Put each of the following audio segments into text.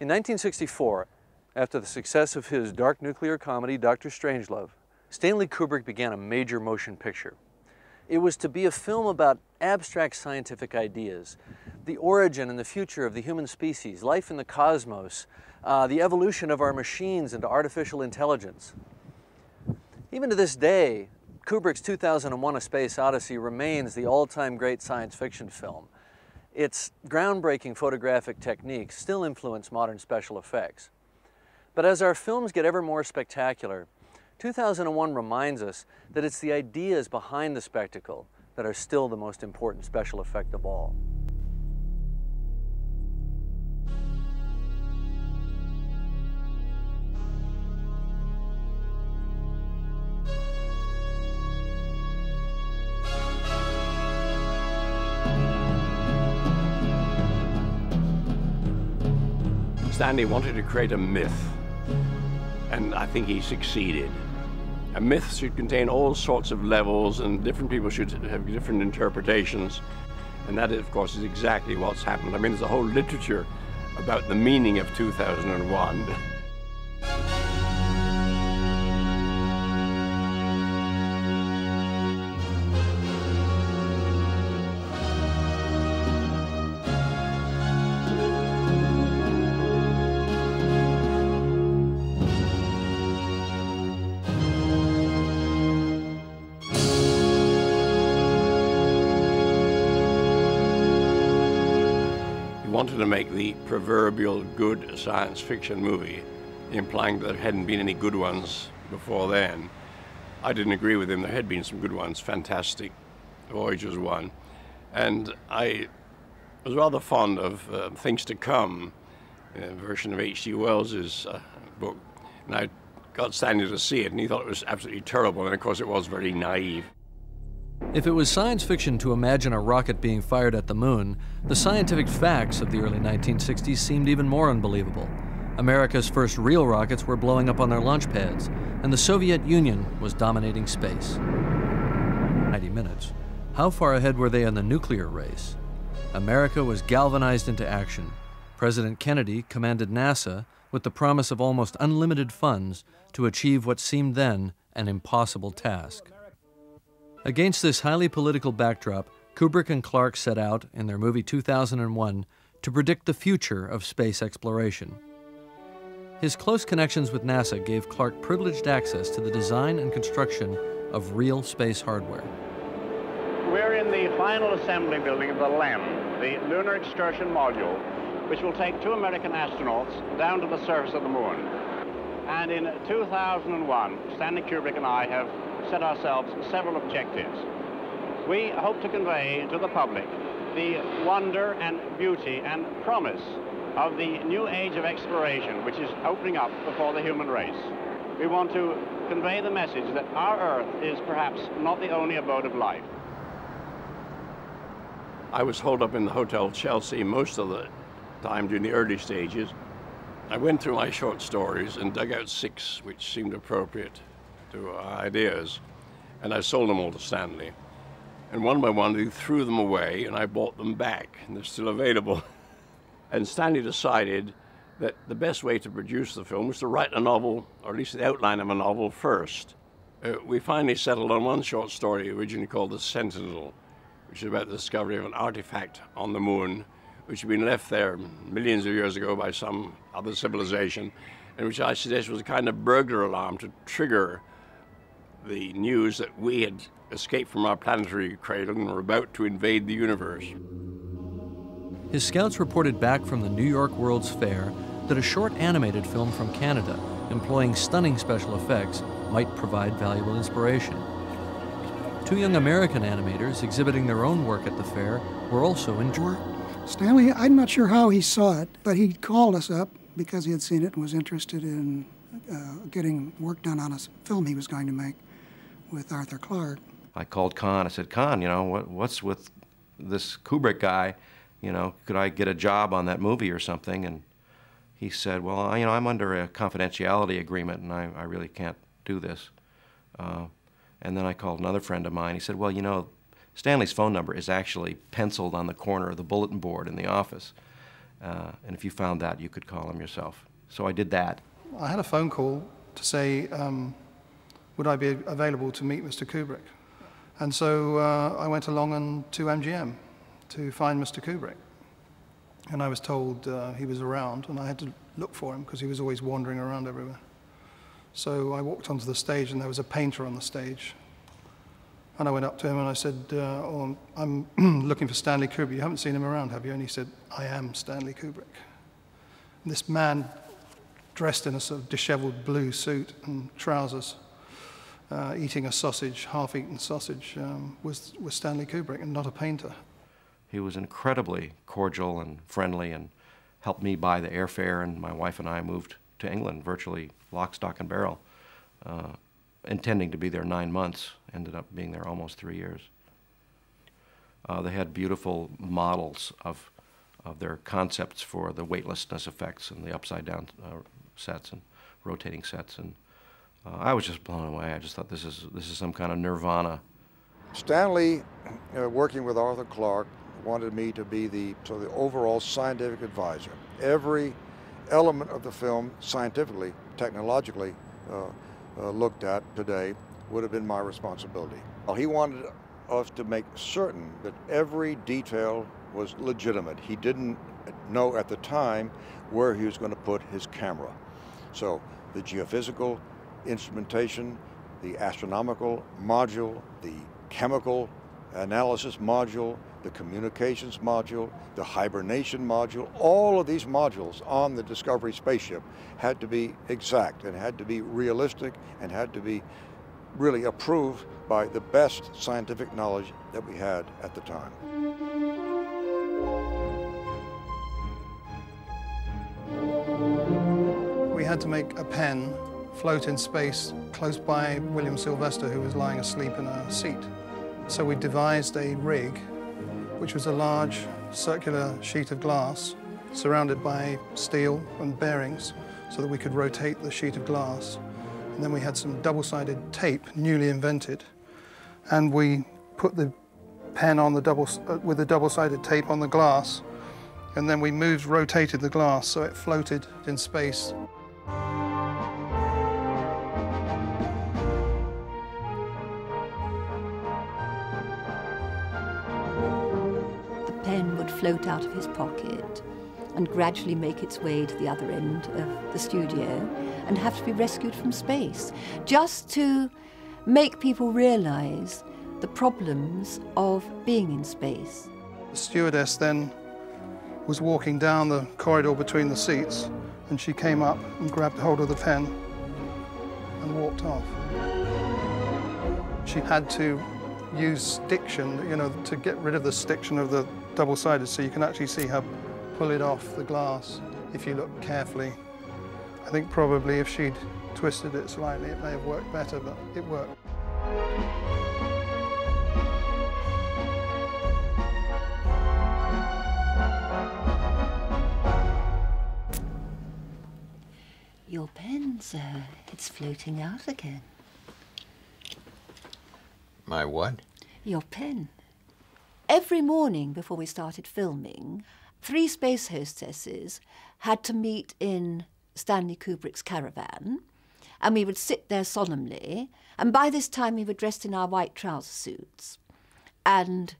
In 1964, after the success of his dark nuclear comedy, Dr. Strangelove, Stanley Kubrick began a major motion picture. It was to be a film about abstract scientific ideas, the origin and the future of the human species, life in the cosmos, the evolution of our machines into artificial intelligence. Even to this day, Kubrick's 2001: A Space Odyssey remains the all-time great science fiction film. Its groundbreaking photographic techniques still influence modern special effects. But as our films get ever more spectacular, 2001 reminds us that it's the ideas behind the spectacle that are still the most important special effect of all. Stanley wanted to create a myth, and I think he succeeded. A myth should contain all sorts of levels, and different people should have different interpretations. And that, of course, is exactly what's happened. I mean, there's a whole literature about the meaning of 2001. Wanted to make the proverbial good science fiction movie, implying that there hadn't been any good ones before then. I didn't agree with him. There had been some good ones. Fantastic Voyage was one. And I was rather fond of Things to Come, a version of H.G. Wells' book. And I got Stanley to see it, and he thought it was absolutely terrible. And of course, it was very naive. If it was science fiction to imagine a rocket being fired at the moon, the scientific facts of the early 1960s seemed even more unbelievable. America's first real rockets were blowing up on their launch pads, and the Soviet Union was dominating space. 90 minutes. How far ahead were they in the nuclear race? America was galvanized into action. President Kennedy commanded NASA with the promise of almost unlimited funds to achieve what seemed then an impossible task. Against this highly political backdrop, Kubrick and Clarke set out, in their movie 2001, to predict the future of space exploration. His close connections with NASA gave Clarke privileged access to the design and construction of real space hardware. We're in the final assembly building of the LEM, the Lunar Excursion Module, which will take two American astronauts down to the surface of the moon. And in 2001, Stanley Kubrick and I have set ourselves several objectives. We hope to convey to the public the wonder and beauty and promise of the new age of exploration which is opening up before the human race. We want to convey the message that our Earth is perhaps not the only abode of life. I was holed up in the Hotel Chelsea most of the time during the early stages. I went through my short stories and dug out 6 which seemed appropriate to our ideas, and I sold them all to Stanley. And one by one, he threw them away, and I bought them back, and they're still available. And Stanley decided that the best way to produce the film was to write a novel, or at least the outline of a novel, first. We finally settled on one short story originally called The Sentinel, which is about the discovery of an artifact on the moon, which had been left there millions of years ago by some other civilization, and which I suggested was a kind of burglar alarm to trigger the news that we had escaped from our planetary cradle and were about to invade the universe. His scouts reported back from the New York World's Fair that a short animated film from Canada employing stunning special effects might provide valuable inspiration. 2 young American animators exhibiting their own work at the fair were also in Georgia. Stanley, I'm not sure how he saw it, but he called us up because he had seen it and was interested in getting work done on a film he was going to make with Arthur Clarke. I called Khan. I said, Khan, you know, what's with this Kubrick guy? You know, could I get a job on that movie or something? And he said, well, you know, I'm under a confidentiality agreement, and I really can't do this. And then I called another friend of mine. He said, well, you know, Stanley's phone number is actually penciled on the corner of the bulletin board in the office. And if you found that, you could call him yourself. So I did that. I had a phone call to say, would I be available to meet Mr. Kubrick? And so I went along to MGM to find Mr. Kubrick. And I was told he was around, and I had to look for him because he was always wandering around everywhere. So I walked onto the stage, and there was a painter on the stage. And I went up to him, and I said, oh, I'm looking for Stanley Kubrick. You haven't seen him around, have you? And he said, I am Stanley Kubrick. And this man dressed in a sort of disheveled blue suit and trousers, eating a sausage, half-eaten sausage, was Stanley Kubrick, and not a painter. He was incredibly cordial and friendly and helped me buy the airfare, and my wife and I moved to England, virtually lock, stock, and barrel, intending to be there 9 months, ended up being there almost 3 years. They had beautiful models of their concepts for the weightlessness effects and the upside-down sets and rotating sets. And I was just blown away. I just thought this is some kind of nirvana. Stanley, working with Arthur Clarke, wanted me to be the overall scientific advisor. Every element of the film, scientifically, technologically, looked at today, would have been my responsibility. Well, he wanted us to make certain that every detail was legitimate. He didn't know at the time where he was going to put his camera. So the geophysical instrumentation, the astronomical module, the chemical analysis module, the communications module, the hibernation module, all of these modules on the Discovery spaceship had to be exact and had to be realistic and had to be really approved by the best scientific knowledge that we had at the time. We had to make a pen float in space close by William Sylvester, who was lying asleep in a seat. So we devised a rig, which was a large circular sheet of glass surrounded by steel and bearings so that we could rotate the sheet of glass. And then we had some double-sided tape, newly invented, and we put the pen on the with the double-sided tape on the glass, and then we rotated the glass so it floated in space. Float out of his pocket and gradually make its way to the other end of the studio and have to be rescued from space, just to make people realize the problems of being in space. The stewardess then was walking down the corridor between the seats, and she came up and grabbed hold of the pen and walked off. She had to use stiction, you know, to get rid of the stiction of the double-sided, so you can actually see her pull it off the glass if you look carefully. I think probably if she'd twisted it slightly, it may have worked better, but it worked. Your pen, sir, it's floating out again. My what? Your pen. Every morning before we started filming, 3 space hostesses had to meet in Stanley Kubrick's caravan, and we would sit there solemnly, and by this time we were dressed in our white trouser suits and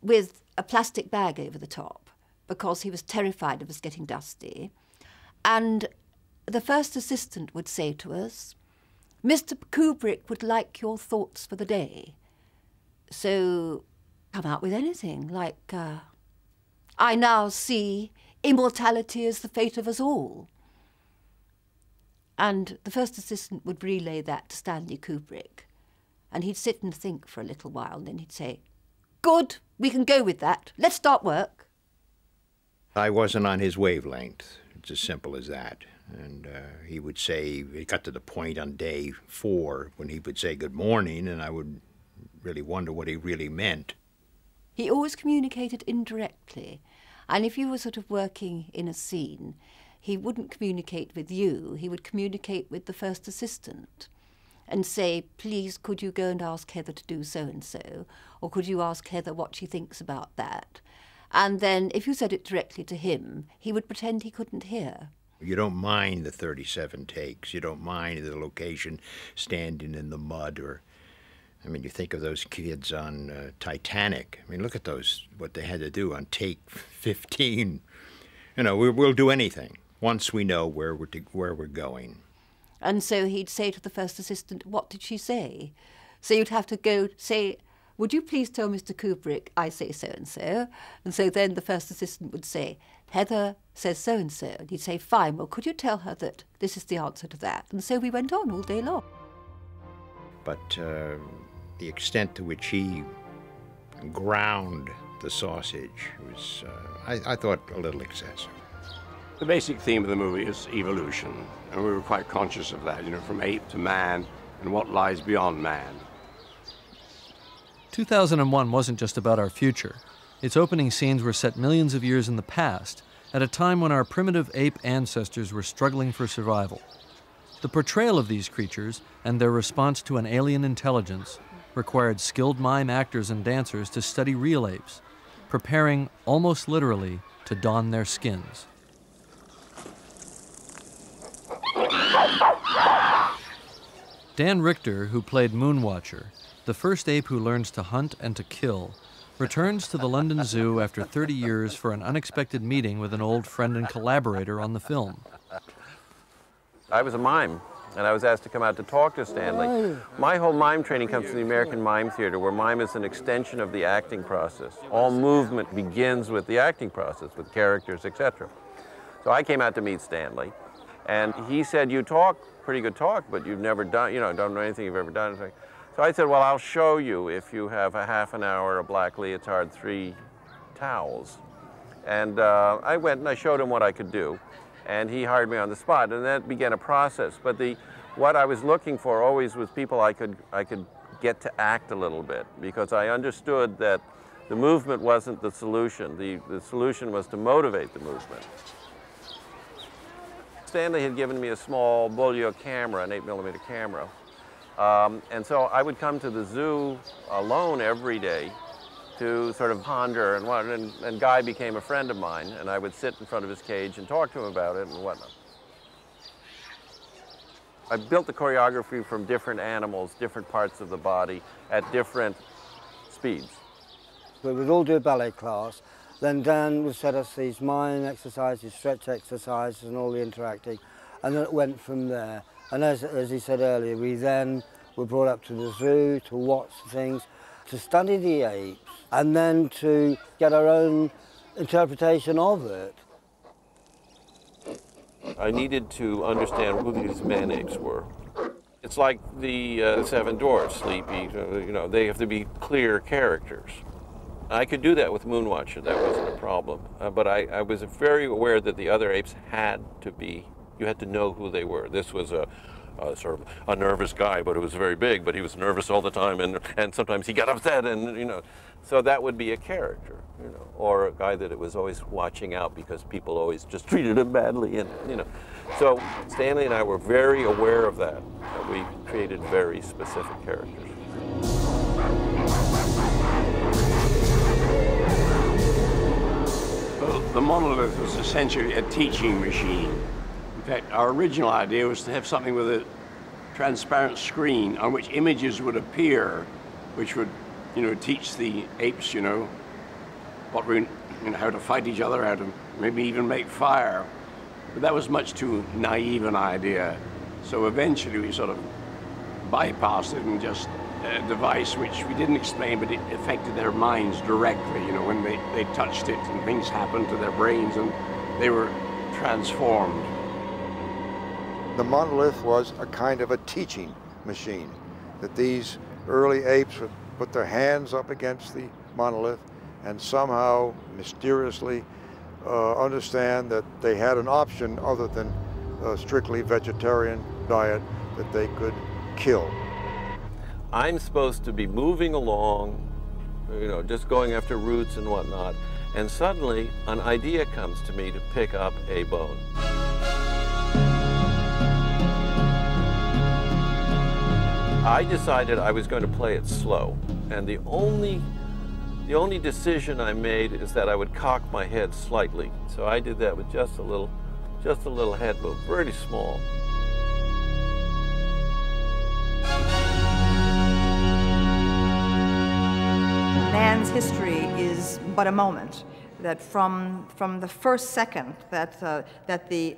with a plastic bag over the top because he was terrified of us getting dusty. And the first assistant would say to us, Mr. Kubrick would like your thoughts for the day. So come out with anything, like, I now see immortality as the fate of us all. And the first assistant would relay that to Stanley Kubrick, and he'd sit and think for a little while, and then he'd say, good, we can go with that, let's start work. I wasn't on his wavelength, it's as simple as that. And he would say, it got to the point on day 4 when he would say good morning, and I would really wonder what he really meant. He always communicated indirectly, and if you were sort of working in a scene, he wouldn't communicate with you, he would communicate with the first assistant and say, please, could you go and ask Heather to do so-and-so, or could you ask Heather what she thinks about that? And then if you said it directly to him, he would pretend he couldn't hear. You don't mind the 37 takes. You don't mind the location standing in the mud or... I mean, you think of those kids on Titanic. I mean, look at those, what they had to do on take 15. You know, we'll do anything once we know where we're going. And so he'd say to the first assistant, what did she say? So you'd have to go say, would you please tell Mr. Kubrick I say so-and-so? And so then the first assistant would say, Heather says so-and-so. And he'd say, fine, well, could you tell her that this is the answer to that? And so we went on all day long. But the extent to which he ground the sausage was, I thought, a little excessive. The basic theme of the movie is evolution, and we were quite conscious of that, you know, from ape to man and what lies beyond man. 2001 wasn't just about our future. Its opening scenes were set millions of years in the past, at a time when our primitive ape ancestors were struggling for survival. The portrayal of these creatures and their response to an alien intelligence required skilled mime actors and dancers to study real apes, preparing, almost literally, to don their skins. Dan Richter, who played Moonwatcher, the first ape who learns to hunt and to kill, returns to the London Zoo after 30 years for an unexpected meeting with an old friend and collaborator on the film. I was a mime, and I was asked to come out to talk to Stanley. My whole mime training comes from the American Mime Theater, where mime is an extension of the acting process. All movement begins with the acting process, with characters, etc. So I came out to meet Stanley, and he said, you talk, pretty good talk, but you've never done, you know, don't know anything you've ever done. So I said, well, I'll show you if you have a half an hour, a black leotard, 3 towels. And I went and I showed him what I could do. And he hired me on the spot, and that began a process. But what I was looking for always was people I could get to act a little bit, because I understood that the movement wasn't the solution. The solution was to motivate the movement. Stanley had given me a small Beaulieu camera, an 8mm camera, and so I would come to the zoo alone every day to sort of ponder and wonder, and Guy became a friend of mine, and I would sit in front of his cage and talk to him about it and whatnot. I built the choreography from different animals, different parts of the body, at different speeds. We would all do a ballet class, then Dan would set us these mime exercises, stretch exercises, and all the interacting, and then it went from there. And as he said earlier, we then were brought up to the zoo to watch things, to study the apes, and then to get our own interpretation of it. I needed to understand who these man apes were. It's like the Seven Dwarfs, Sleepy, you know, they have to be clear characters. I could do that with Moonwatcher, that wasn't a problem. But I was very aware that the other apes had to be, you had to know who they were. This was a sort of a nervous guy, but it was very big, but he was nervous all the time, and sometimes he got upset, and, you know. So that would be a character, you know, or a guy that it was always watching out because people always just treated him badly, and, you know. So Stanley and I were very aware of that. We created very specific characters. Well, the monolith was essentially a teaching machine. In fact, our original idea was to have something with a transparent screen on which images would appear, which would, you know, teach the apes, you know, what we, you know, how to fight each other, how to maybe even make fire. But that was much too naive an idea. So eventually we sort of bypassed it and just a device which we didn't explain, but it affected their minds directly, you know, when they touched it and things happened to their brains and they were transformed. The monolith was a kind of a teaching machine, that these early apes would put their hands up against the monolith and somehow mysteriously understand that they had an option other than a strictly vegetarian diet that they could kill. I'm supposed to be moving along, you know, just going after roots and whatnot, and suddenly an idea comes to me to pick up a bone. I decided I was going to play it slow, and the only The only decision I made is that I would cock my head slightly. So I did that with just a little head move, pretty small. Man's history is but a moment. That from the first second that, that the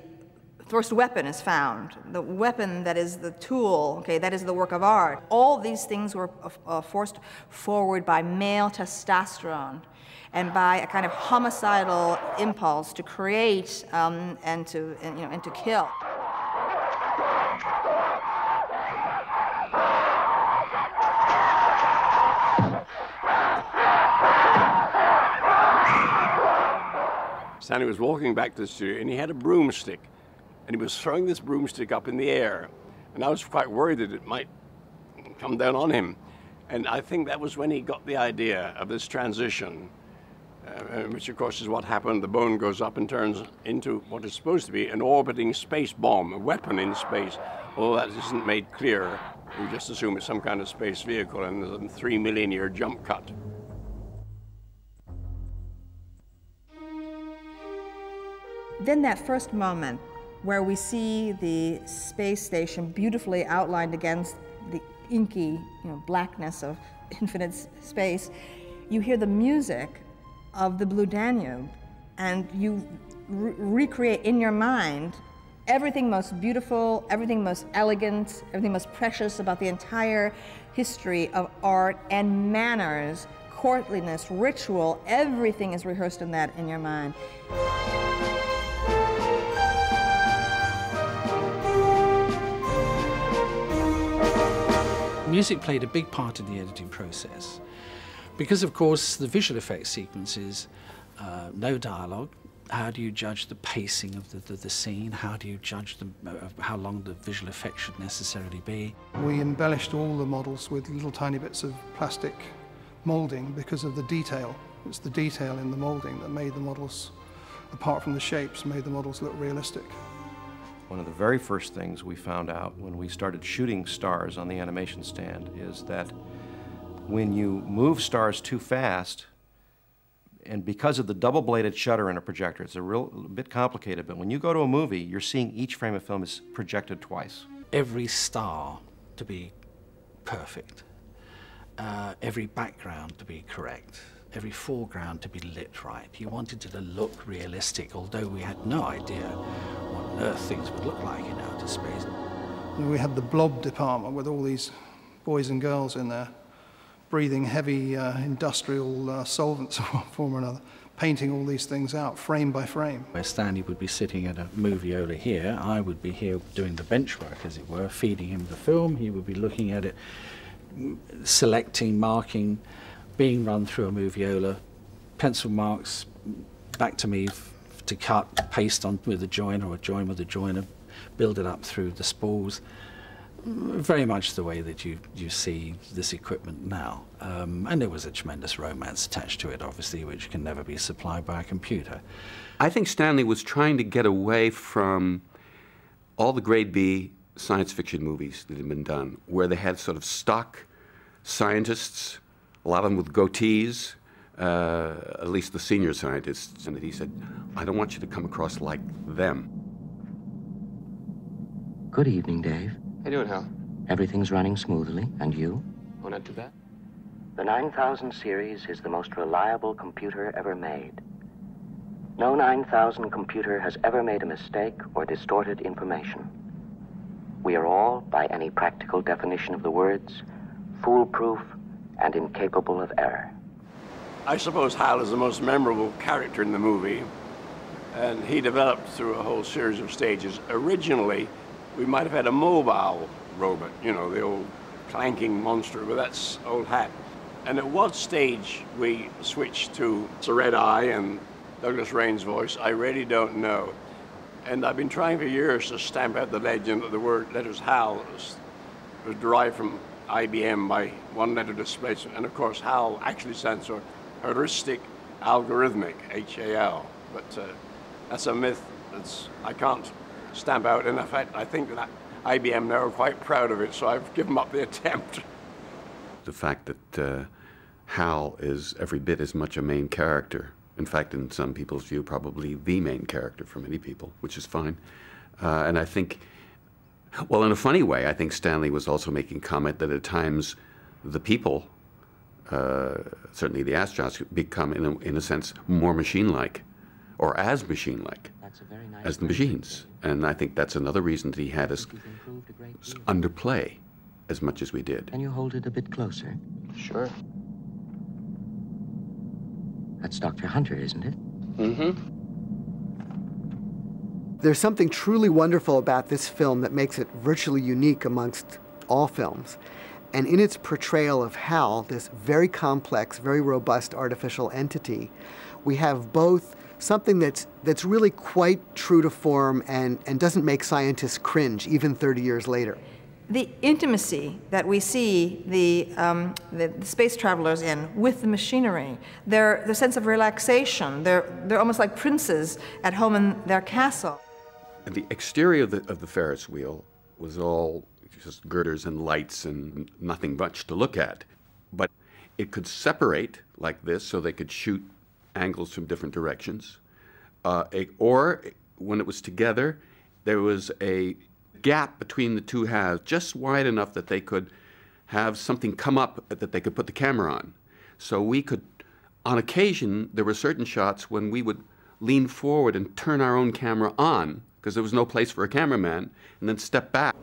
first weapon is found, the weapon that is the tool, okay, that is the work of art. All these things were forced forward by male testosterone and by a kind of homicidal impulse to create and to kill. Stanley was walking back to the studio and he had a broomstick. And he was throwing this broomstick up in the air. And I was quite worried that it might come down on him. And I think that was when he got the idea of this transition, which of course is what happened. The bone goes up and turns into what is supposed to be an orbiting space bomb, a weapon in space. Although that isn't made clear. We just assume it's some kind of space vehicle and there's a 3 million year jump cut. Then that first moment where we see the space station beautifully outlined against the inky, blackness of infinite space, you hear the music of the Blue Danube, and you recreate in your mind everything most beautiful, everything most elegant, everything most precious about the entire history of art and manners, courtliness, ritual, everything is rehearsed in that in your mind. Music played a big part in the editing process because, of course, the visual effects sequences, no dialogue. How do you judge the pacing of the scene? How do you judge how long the visual effects should necessarily be? We embellished all the models with little tiny bits of plastic moulding because of the detail. It's the detail in the moulding that made the models, apart from the shapes, made the models look realistic. One of the very first things we found out when we started shooting stars on the animation stand is that when you move stars too fast, and because of the double-bladed shutter in a projector, it's a bit complicated, but when you go to a movie, you're seeing each frame of film is projected twice. Every star to be perfect, every background to be correct, every foreground to be lit right. You wanted it to look realistic, although we had no idea what on earth things would look like in outer space. We had the blob department with all these boys and girls in there, breathing heavy industrial solvents of one form or another, painting all these things out frame by frame. Where Stanley would be sitting at a moviola here, I would be here doing the bench work, as it were, feeding him the film. He would be looking at it, selecting, marking, being run through a moviola, pencil marks, back to me to cut, paste on with a joiner, or join with a joiner, build it up through the spools. Very much the way that you see this equipment now. And there was a tremendous romance attached to it, obviously, which can never be supplied by a computer. I think Stanley was trying to get away from all the grade B science fiction movies that had been done, where they had sort of stock scientists, a lot of them with goatees, at least the senior scientists. And he said, I don't want you to come across like them. Good evening, Dave. How you doing, Hal? Everything's running smoothly, and you? Oh, not too bad. The 9000 series is the most reliable computer ever made. No 9000 computer has ever made a mistake or distorted information. We are all, by any practical definition of the words, foolproof and incapable of error. I suppose HAL is the most memorable character in the movie, and he developed through a whole series of stages. Originally, we might have had a mobile robot, the old clanking monster, but that's old hat. And at what stage we switched to the Red Eye and Douglas Rain's voice, I really don't know. And I've been trying for years to stamp out the legend that the word letters HAL was derived from IBM by one letter displacement, and of course HAL actually stands for heuristic algorithmic, HAL, but that's a myth that's I can't stamp out, and in fact I think that IBM now are quite proud of it, so I've given up the attempt. The fact that HAL is every bit as much a main character. In fact, in some people's view, probably the main character for many people, which is fine. And I think, well, in a funny way, I think Stanley was also making comment that at times the people, certainly the astronauts, become, in a sense, more machine-like, or as machine-like as the machines. And I think that's another reason that he had us underplay as much as we did. Can you hold it a bit closer? Sure. That's Dr. Hunter, isn't it? Mm-hmm. There's something truly wonderful about this film that makes it virtually unique amongst all films. And in its portrayal of HAL, this very complex, very robust artificial entity, we have both something that's really quite true to form and doesn't make scientists cringe, even 30 years later. The intimacy that we see the space travelers in with the machinery, their sense of relaxation, they're almost like princes at home in their castle. And the exterior of the Ferris wheel was all just girders and lights and nothing much to look at. But it could separate like this so they could shoot angles from different directions. Or when it was together, there was a gap between the two halves, just wide enough that they could have something come up that they could put the camera on. So we could, on occasion, there were certain shots when we would lean forward and turn our own camera on, because there was no place for a cameraman, and then step back.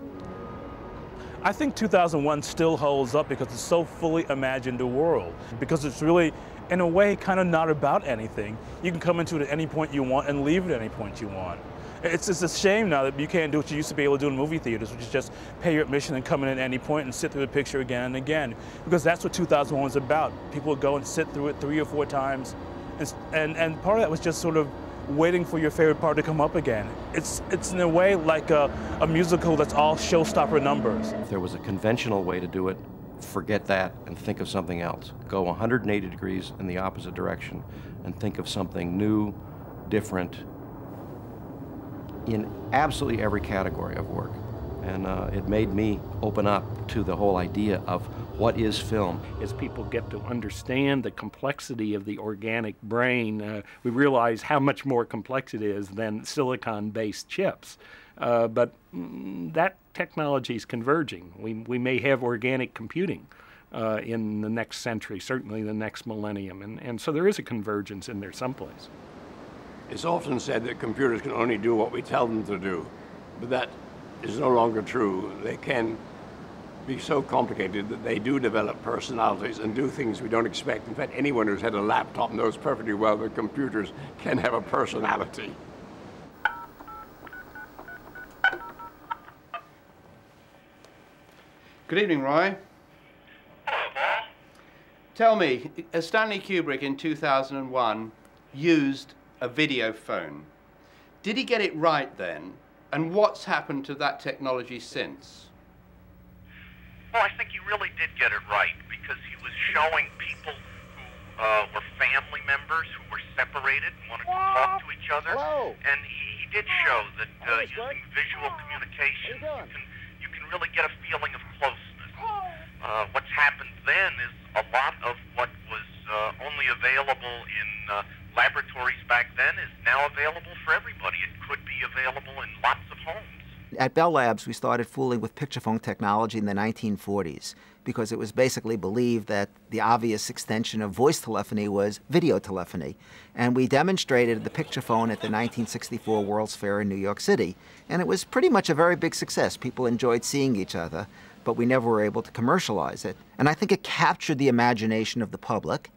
I think 2001 still holds up because it's so fully imagined a world, because it's really, in a way, kind of not about anything. You can come into it at any point you want and leave at any point you want. It's a shame now that you can't do what you used to be able to do in movie theaters, which is just pay your admission and come in at any point and sit through the picture again and again, because that's what 2001 is about. People would go and sit through it 3 or 4 times, and part of that was just sort of waiting for your favorite part to come up again. It's in a way like a musical that's all showstopper numbers. If there was a conventional way to do it, forget that and think of something else. Go 180 degrees in the opposite direction and think of something new, different, in absolutely every category of work. And it made me open up to the whole idea of what is film. As people get to understand the complexity of the organic brain, we realize how much more complex it is than silicon-based chips. But that technology is converging. We may have organic computing in the next century, certainly the next millennium. And so there is a convergence in there someplace. It's often said that computers can only do what we tell them to do, but that is no longer true. They can be so complicated that they do develop personalities and do things we don't expect. In fact, anyone who's had a laptop knows perfectly well that computers can have a personality. Good evening, Roy. Hello, Dad. Tell me, Stanley Kubrick in 2001 used a video phone. Did he get it right then? And what's happened to that technology since? Well, I think he really did get it right, because he was showing people who were family members who were separated and wanted to talk to each other. Hello. And he did show that using visual communication, you can really get a feeling of closeness. What's happened then is a lot of what was only available in laboratories back then is now available for everybody. It could be available in lots of homes. At Bell Labs, we started fooling with picture phone technology in the 1940s because it was basically believed that the obvious extension of voice telephony was video telephony. And we demonstrated the picture phone at the 1964 World's Fair in New York City. And it was pretty much a very big success. People enjoyed seeing each other, but we never were able to commercialize it. And I think it captured the imagination of the public.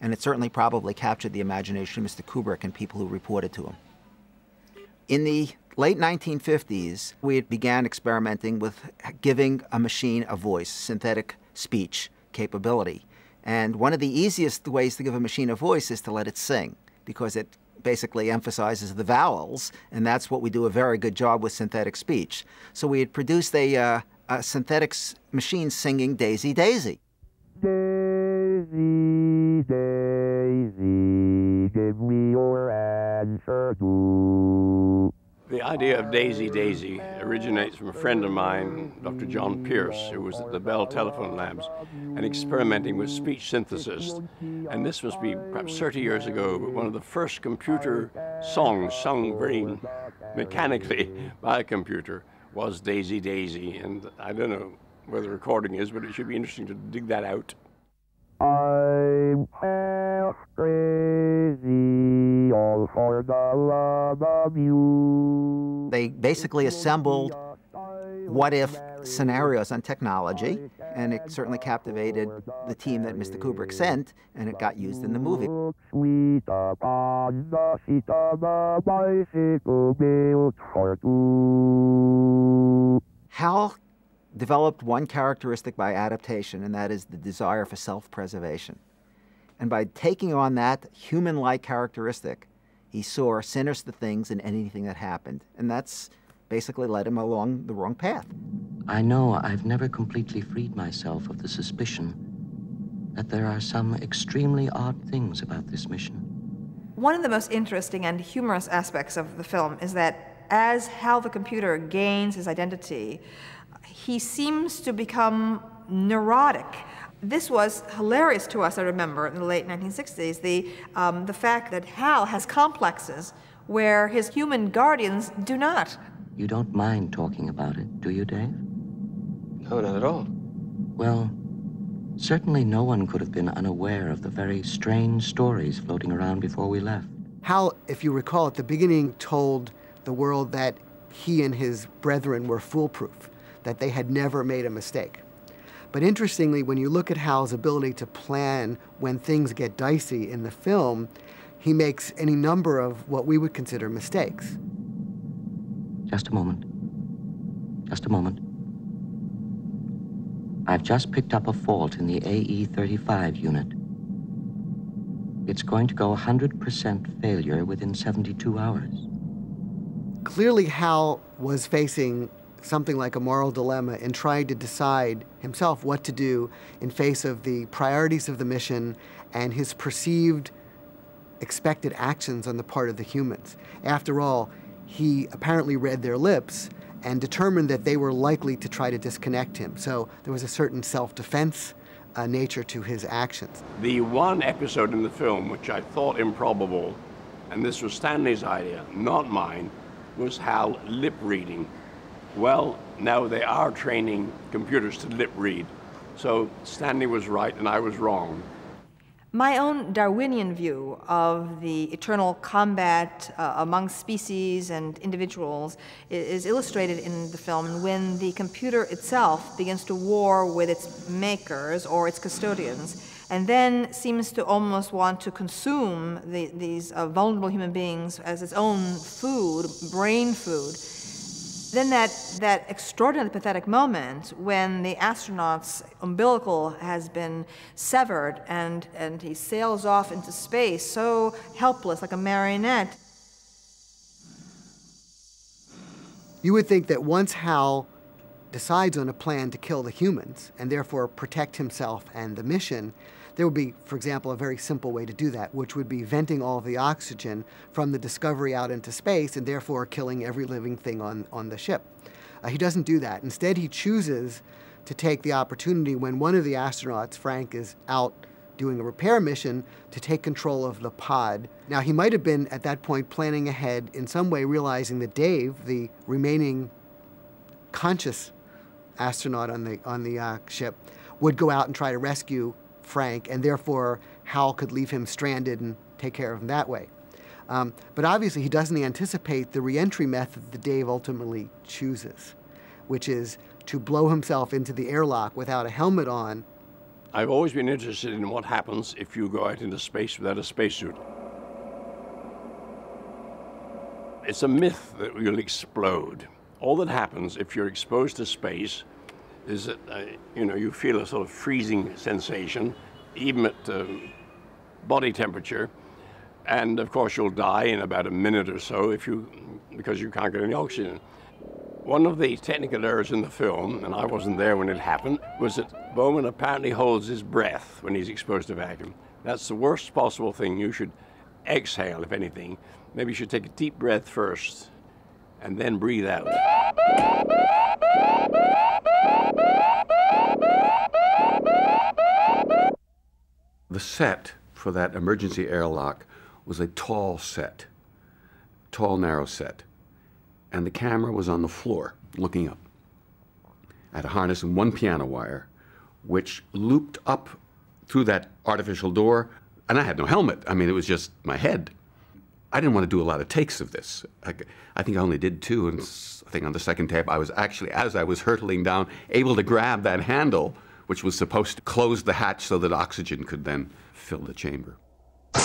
And it certainly probably captured the imagination of Mr. Kubrick and people who reported to him. In the late 1950s, we began experimenting with giving a machine a voice, synthetic speech capability. And one of the easiest ways to give a machine a voice is to let it sing, because it basically emphasizes the vowels, and that's what we do a very good job with synthetic speech. So we had produced a synthetic machine singing Daisy Daisy. Daisy, Daisy, give me your answer too. The idea of Daisy Daisy originates from a friend of mine, Dr. John Pierce, who was at the Bell Telephone Labs and experimenting with speech synthesis. And this must be perhaps 30 years ago, but one of the first computer songs sung very mechanically by a computer was Daisy Daisy. And I don't know where the recording is, but it should be interesting to dig that out. I'm crazy all for the love of you. They basically assembled what-if scenarios on technology, and it certainly captivated the team that Mr. Kubrick sent, and it got used in the movie. Sweet upon the seat of a bicycle built for two. HAL developed one characteristic by adaptation, and that is the desire for self-preservation. And by taking on that human-like characteristic, he saw sinister things in anything that happened. And that's basically led him along the wrong path. I know I've never completely freed myself of the suspicion that there are some extremely odd things about this mission. One of the most interesting and humorous aspects of the film is that as HAL the computer gains his identity, he seems to become neurotic. This was hilarious to us, I remember, in the late 1960s, the fact that HAL has complexes where his human guardians do not. You don't mind talking about it, do you, Dave? No, not at all. Well, certainly no one could have been unaware of the very strange stories floating around before we left. HAL, if you recall, at the beginning told the world that he and his brethren were foolproof, that they had never made a mistake. But interestingly, when you look at HAL's ability to plan when things get dicey in the film, he makes any number of what we would consider mistakes. Just a moment. Just a moment. I've just picked up a fault in the AE35 unit. It's going to go 100% failure within 72 hours. Clearly, HAL was facing something like a moral dilemma in trying to decide himself what to do in face of the priorities of the mission and his perceived expected actions on the part of the humans. After all, he apparently read their lips and determined that they were likely to try to disconnect him. So there was a certain self-defense nature to his actions. The one episode in the film which I thought improbable, and this was Stanley's idea, not mine, was HAL lip reading. Well, now they are training computers to lip read. So Stanley was right and I was wrong. My own Darwinian view of the eternal combat among species and individuals is illustrated in the film when the computer itself begins to war with its makers or its custodians, and then seems to almost want to consume these vulnerable human beings as its own food, brain food. Then that extraordinarily pathetic moment when the astronaut's umbilical has been severed and he sails off into space so helpless, like a marionette. You would think that once HAL decides on a plan to kill the humans and therefore protect himself and the mission, there would be, for example, a very simple way to do that, which would be venting all of the oxygen from the Discovery out into space and therefore killing every living thing on the ship. He doesn't do that. Instead, he chooses to take the opportunity when one of the astronauts, Frank, is out doing a repair mission to take control of the pod. Now, he might have been, at that point, planning ahead in some way, realizing that Dave, the remaining conscious astronaut on the ship, would go out and try to rescue Frank, and therefore HAL could leave him stranded and take care of him that way. But obviously he doesn't anticipate the re-entry method that Dave ultimately chooses, which is to blow himself into the airlock without a helmet on. I've always been interested in what happens if you go out into space without a spacesuit. It's a myth that you'll explode. All that happens if you're exposed to space is that, you know, you feel a sort of freezing sensation, even at body temperature. And of course, you'll die in about a minute or so because you can't get any oxygen. One of the technical errors in the film, and I wasn't there when it happened, was that Bowman apparently holds his breath when he's exposed to vacuum. That's the worst possible thing. You should exhale, if anything. Maybe you should take a deep breath first and then breathe out. The set for that emergency airlock was a tall set, tall, narrow set. And the camera was on the floor, looking up. I had a harness and one piano wire, which looped up through that artificial door. And I had no helmet. I mean, it was just my head. I didn't want to do a lot of takes of this. I think I only did two, and I think on the second tape, I was actually, as I was hurtling down, able to grab that handle, which was supposed to close the hatch so that oxygen could then fill the chamber. I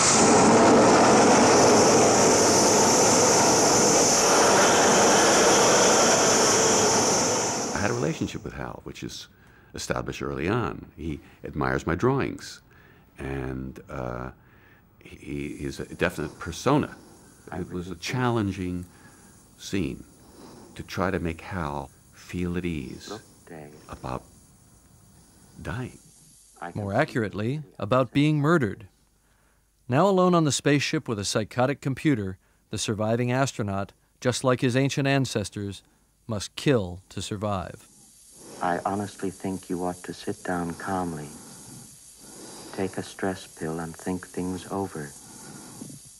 had a relationship with HAL, which is established early on. He admires my drawings, and he is a definite persona. It was a challenging scene to try to make HAL feel at ease about dying. More accurately, about being murdered. Now alone on the spaceship with a psychotic computer, the surviving astronaut, just like his ancient ancestors, must kill to survive. I honestly think you ought to sit down calmly, take a stress pill, and think things over.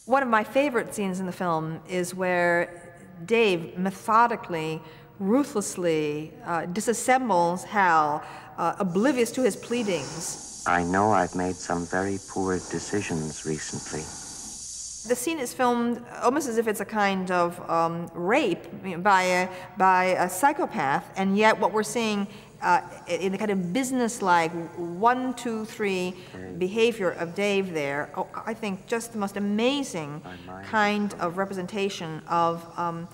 One of my favorite scenes in the film is where Dave methodically, ruthlessly disassembles HAL, oblivious to his pleadings. I know I've made some very poor decisions recently. The scene is filmed almost as if it's a kind of rape by a psychopath, and yet what we're seeing in the kind of business-like 1, 2, 3 behavior of Dave there, I think just the most amazing kind of representation of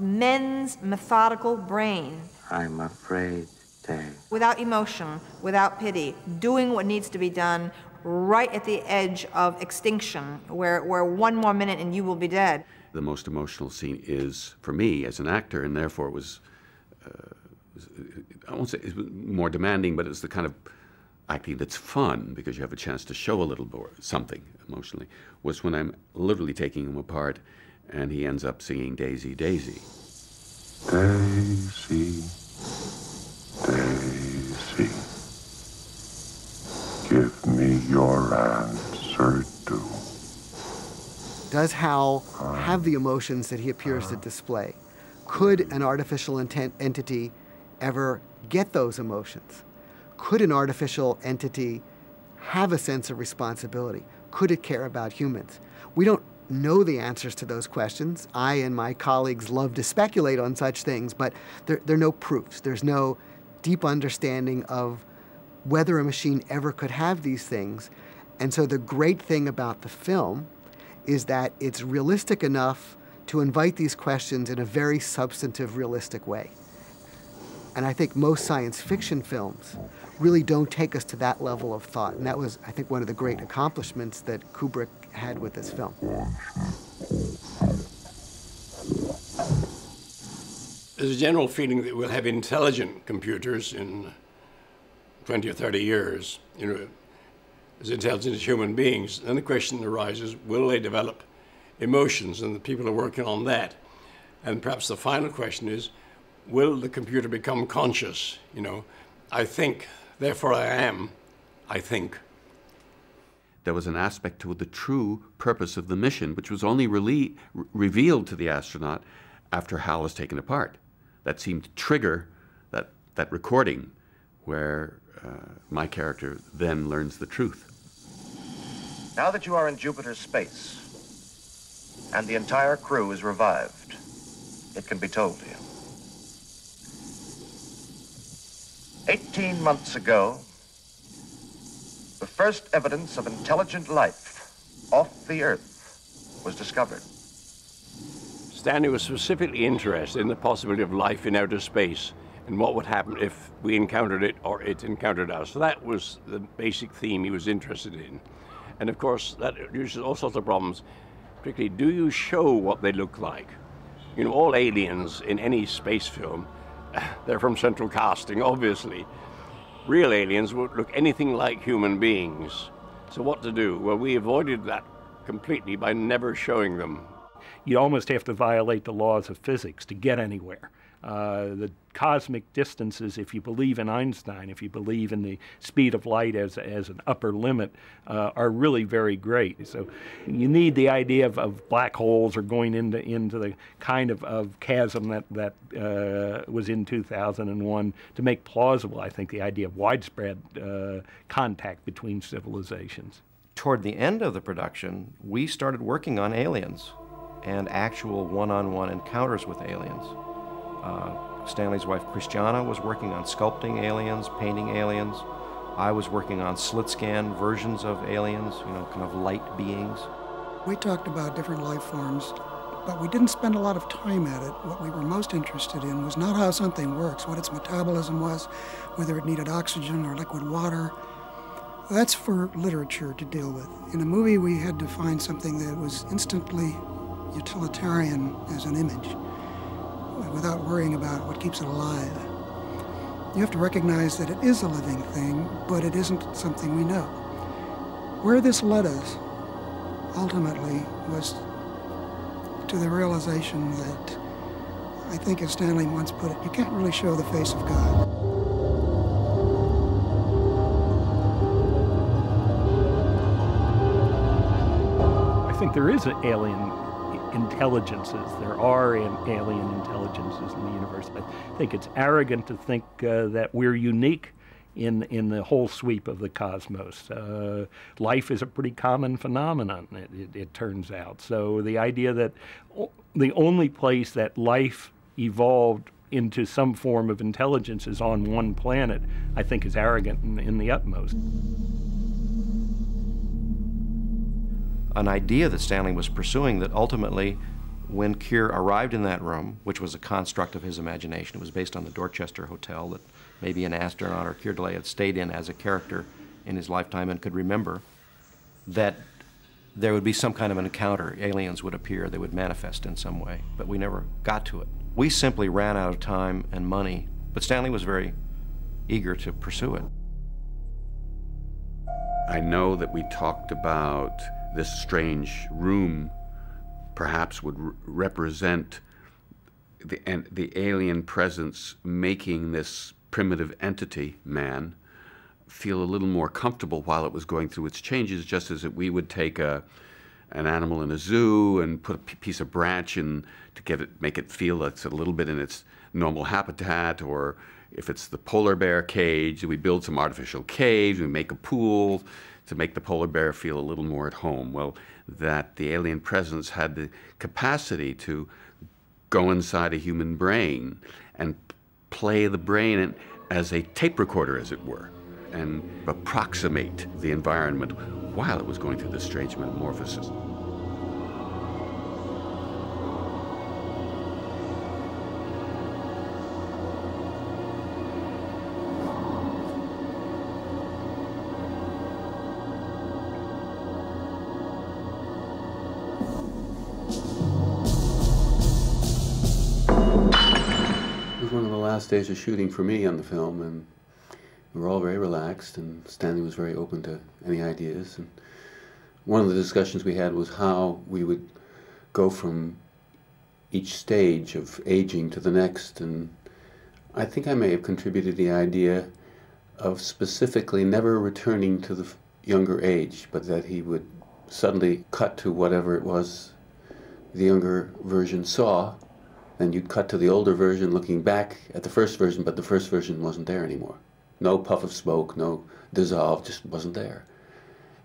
men's methodical brain. I'm afraid, Dave. Without emotion, without pity, doing what needs to be done right at the edge of extinction, where one more minute and you will be dead. The most emotional scene is, for me, as an actor, and therefore it was, I won't say it was more demanding, but it's the kind of acting that's fun, because you have a chance to show a little more, something emotionally, was when I'm literally taking him apart and he ends up singing Daisy, Daisy. Daisy, Daisy, give me your answer do. Does HAL have the emotions that he appears to display? Could an artificial entity ever get those emotions? Could an artificial entity have a sense of responsibility? Could it care about humans? We don't know the answers to those questions. I and my colleagues love to speculate on such things, but there are no proofs. There's no deep understanding of whether a machine ever could have these things. And so the great thing about the film is that it's realistic enough to invite these questions in a very substantive, realistic way. And I think most science fiction films really don't take us to that level of thought. And that was, I think, one of the great accomplishments that Kubrick had with this film. There's a general feeling that we'll have intelligent computers in 20 or 30 years, you know, as intelligent as human beings. Then the question arises, will they develop emotions? And the people are working on that. And perhaps the final question is, will the computer become conscious? You know, I think, therefore I am, I think. There was an aspect to the true purpose of the mission, which was only revealed to the astronaut after HAL was taken apart. That seemed to trigger that recording where my character then learns the truth. Now that you are in Jupiter's space, and the entire crew is revived, it can be told to you. 18 months ago, the first evidence of intelligent life off the Earth was discovered. Stanley was specifically interested in the possibility of life in outer space and what would happen if we encountered it or it encountered us. So that was the basic theme he was interested in. And of course, that introduces all sorts of problems, particularly, do you show what they look like? You know, all aliens in any space film, they're from central casting, obviously. Real aliens won't look anything like human beings. So what to do? Well, we avoided that completely by never showing them. you almost have to violate the laws of physics to get anywhere. The cosmic distances, if you believe in Einstein, if you believe in the speed of light as an upper limit, are really very great. So you need the idea of black holes or going into the kind of chasm that was in 2001 to make plausible, I think, the idea of widespread contact between civilizations. Toward the end of the production, we started working on aliens and actual one-on-one encounters with aliens. Stanley's wife Christiana was working on sculpting aliens, painting aliens. I was working on slit scan versions of aliens, you know, kind of light beings. We talked about different life forms, but we didn't spend a lot of time at it. What we were most interested in was not how something works, what its metabolism was, whether it needed oxygen or liquid water. That's for literature to deal with. In a movie, we had to find something that was instantly utilitarian as an image, without worrying about what keeps it alive. You have to recognize that it is a living thing, but it isn't something we know. Where this led us, ultimately, was to the realization that, I think as Stanley once put it, you can't really show the face of God. I think there is an alien intelligences. There are alien intelligences in the universe. I think it's arrogant to think that we're unique in the whole sweep of the cosmos. Life is a pretty common phenomenon, it turns out. So the idea that the only place that life evolved into some form of intelligence is on one planet, I think is arrogant in the utmost. An idea that Stanley was pursuing that ultimately, when Keir arrived in that room, which was a construct of his imagination, it was based on the Dorchester Hotel that maybe an astronaut or Keir Dullea had stayed in as a character in his lifetime and could remember, that there would be some kind of an encounter. Aliens would appear, they would manifest in some way, but we never got to it. We simply ran out of time and money, but Stanley was very eager to pursue it. I know that we talked about this strange room perhaps would represent the alien presence making this primitive entity, man, feel a little more comfortable while it was going through its changes, just as if we would take an animal in a zoo and put a piece of branch in to make it feel it's a little bit in its normal habitat, or if it's the polar bear cage, we build some artificial cage, we make a pool, to make the polar bear feel a little more at home. Well, that the alien presence had the capacity to go inside a human brain and play the brain as a tape recorder, as it were, and approximate the environment while it was going through this strange metamorphosis. Days of shooting for me on the film, and we were all very relaxed, and Stanley was very open to any ideas. And one of the discussions we had was how we would go from each stage of aging to the next, and I think I may have contributed the idea of specifically never returning to the younger age, but that he would suddenly cut to whatever it was the younger version saw, and you'd cut to the older version looking back at the first version, but the first version wasn't there anymore. No puff of smoke, no dissolve, just wasn't there.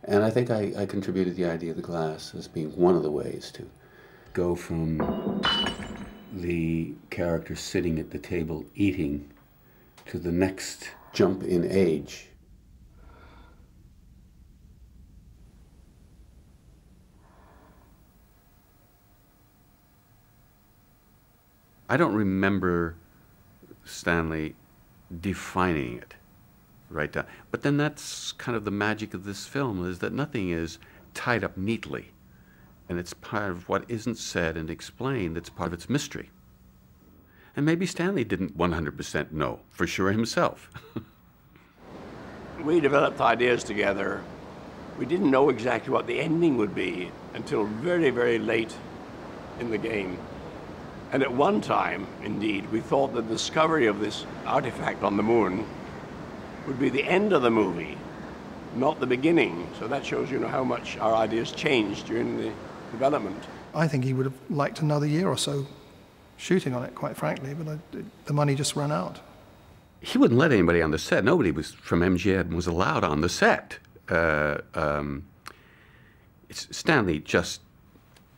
And I think I contributed the idea of the glass as being one of the ways to go from the character sitting at the table eating to the next jump in age. I don't remember Stanley defining it right down. But then that's kind of the magic of this film, is that nothing is tied up neatly. And it's part of what isn't said and explained, it's part of its mystery. And maybe Stanley didn't 100% know for sure himself. We developed ideas together. We didn't know exactly what the ending would be until very, very late in the game. And at one time, indeed, we thought the discovery of this artifact on the moon would be the end of the movie, not the beginning. So that shows you know how much our ideas changed during the development. I think he would have liked another year or so shooting on it, quite frankly, but the money just ran out. He wouldn't let anybody on the set. Nobody was from MGM was allowed on the set. Stanley just,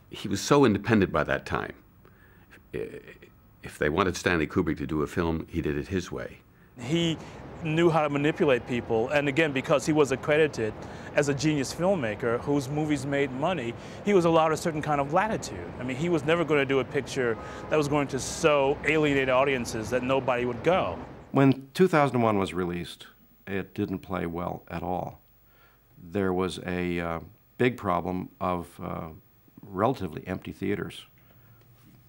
he was so independent by that time. If they wanted Stanley Kubrick to do a film, he did it his way. He knew how to manipulate people, and again, because he was accredited as a genius filmmaker whose movies made money, he was allowed a certain kind of latitude. I mean, he was never going to do a picture that was going to so alienate audiences that nobody would go. When 2001 was released, it didn't play well at all. There was a big problem of relatively empty theaters.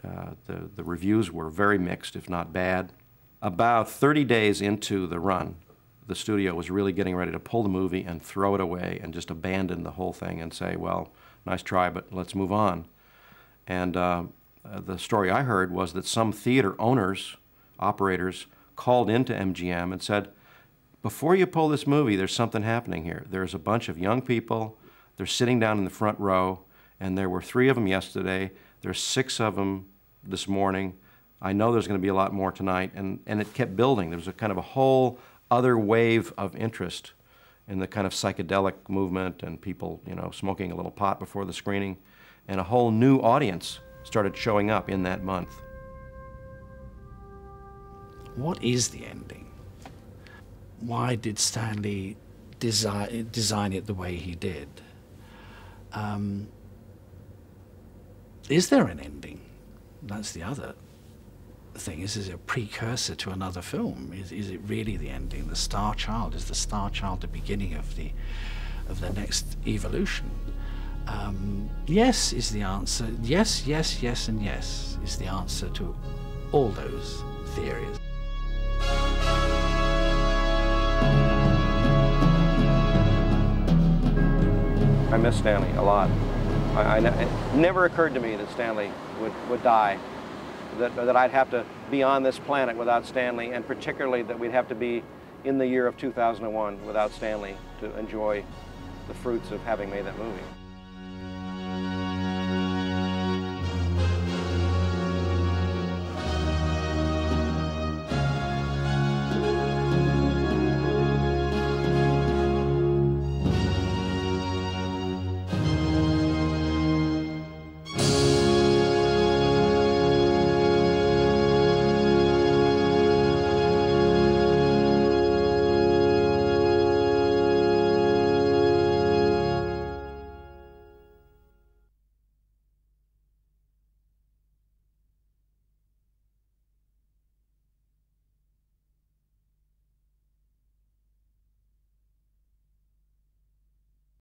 The reviews were very mixed, if not bad. About 30 days into the run, the studio was really getting ready to pull the movie and throw it away and just abandon the whole thing and say, well, nice try, but let's move on. And the story I heard was that some theater owners, operators, called into MGM and said, before you pull this movie, there's something happening here. There's a bunch of young people, they're sitting down in the front row, and there were 3 of them yesterday, there's 6 of them this morning. I know there's going to be a lot more tonight. And it kept building. There was a kind of a whole other wave of interest in the kind of psychedelic movement and people, you know, smoking a little pot before the screening. And a whole new audience started showing up in that month. What is the ending? Why did Stanley design it the way he did? Is there an ending? That's the other thing. Is it a precursor to another film? Is it really the ending? The Star Child? Is the Star Child the beginning of the next evolution? Yes is the answer. Yes, yes, yes, and yes is the answer to all those theories. I miss Stanley a lot. It never occurred to me that Stanley would die, that I'd have to be on this planet without Stanley, and particularly that we'd have to be in the year of 2001 without Stanley to enjoy the fruits of having made that movie.